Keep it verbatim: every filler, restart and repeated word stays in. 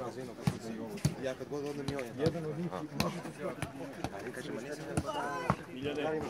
razvijeno kako se i ovo. Ja kad god odnem i on je tako. Jedan od njih možete skratiti. Miljane.